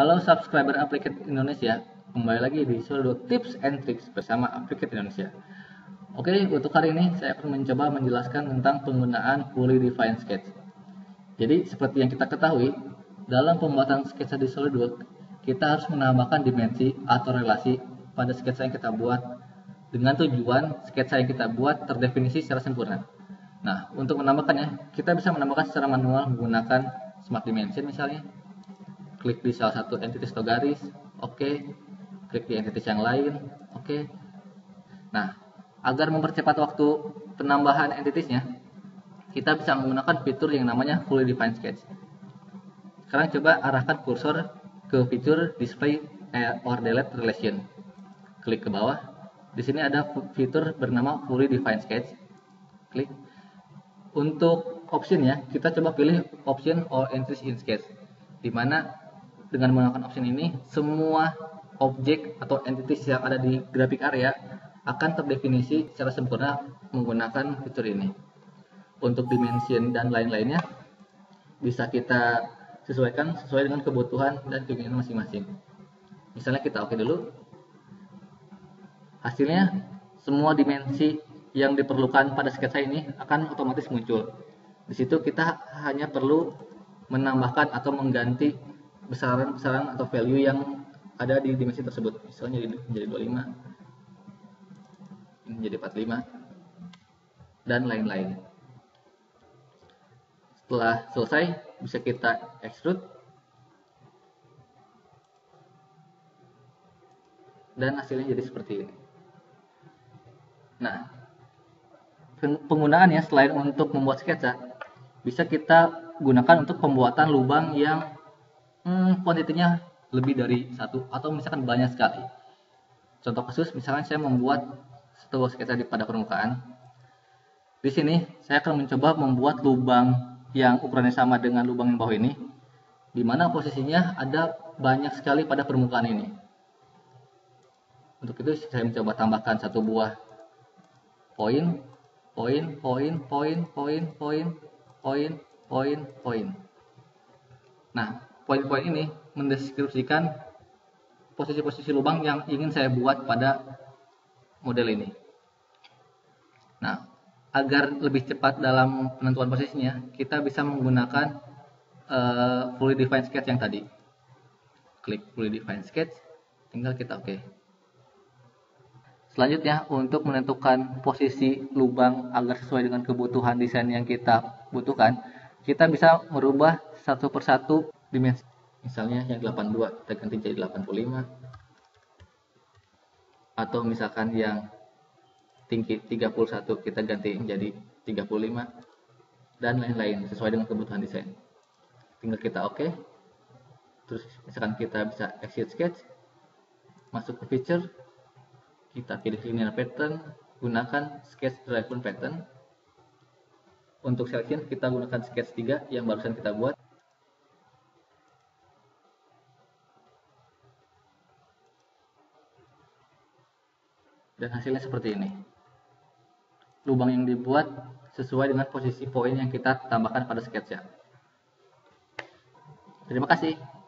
Halo subscriber Applicad Indonesia, kembali lagi di SolidWorks Tips and Tricks bersama Applicad Indonesia. Oke, untuk hari ini saya akan mencoba menjelaskan tentang penggunaan Fully Defined Sketch. Jadi, seperti yang kita ketahui, dalam pembuatan sketsa di SolidWorks, kita harus menambahkan dimensi atau relasi pada sketsa yang kita buat dengan tujuan sketsa yang kita buat terdefinisi secara sempurna. Nah, untuk menambahkannya, kita bisa menambahkan secara manual menggunakan Smart Dimension misalnya. Klik di salah satu entitas atau garis, oke. Klik di entitas yang lain, oke. Nah, agar mempercepat waktu penambahan entitasnya, kita bisa menggunakan fitur yang namanya Fully Defined Sketch. Sekarang coba arahkan kursor ke fitur Display or Delete Relation. Klik ke bawah. Di sini ada fitur bernama Fully Defined Sketch. Klik. Untuk optionnya, kita coba pilih Option or Entries in Sketch, dimana dengan menggunakan option ini, semua objek atau entities yang ada di grafik area akan terdefinisi secara sempurna menggunakan fitur ini. Untuk dimension dan lain-lainnya bisa kita sesuaikan sesuai dengan kebutuhan dan keinginan masing-masing. Misalnya kita oke dulu. Hasilnya semua dimensi yang diperlukan pada sketsa ini akan otomatis muncul. Di situ kita hanya perlu menambahkan atau mengganti besaran-besaran atau value yang ada di dimensi tersebut. Misalnya menjadi 25, ini menjadi 45, dan lain-lain. Setelah selesai, bisa kita extrude. Dan hasilnya jadi seperti ini. Nah, penggunaannya selain untuk membuat sketsa, bisa kita gunakan untuk pembuatan lubang yang kuantitinya lebih dari satu atau misalkan banyak sekali. Contoh kasus, misalkan saya membuat satu sketsa pada permukaan. Di sini saya akan mencoba membuat lubang yang ukurannya sama dengan lubang yang bawah ini, di mana posisinya ada banyak sekali pada permukaan ini. Untuk itu saya mencoba tambahkan satu buah poin, poin, poin, poin, poin, poin, poin, poin-poin. Nah, poin-poin ini mendeskripsikan posisi-posisi lubang yang ingin saya buat pada model ini. Nah, agar lebih cepat dalam penentuan posisinya, kita bisa menggunakan Fully Defined Sketch yang tadi. Klik Fully Defined Sketch, tinggal kita oke. Selanjutnya, untuk menentukan posisi lubang agar sesuai dengan kebutuhan desain yang kita butuhkan, kita bisa merubah satu persatu dimensi. Misalnya yang 82 kita ganti jadi 85, atau misalkan yang tinggi 31 kita ganti menjadi 35, dan lain-lain sesuai dengan kebutuhan desain. Tinggal kita oke. Terus misalkan kita bisa exit sketch, masuk ke feature, kita pilih linear pattern, gunakan sketch driven pattern. Untuk selection, kita gunakan sketch 3 yang barusan kita buat. Dan hasilnya seperti ini. Lubang yang dibuat sesuai dengan posisi poin yang kita tambahkan pada sketsa. Terima kasih.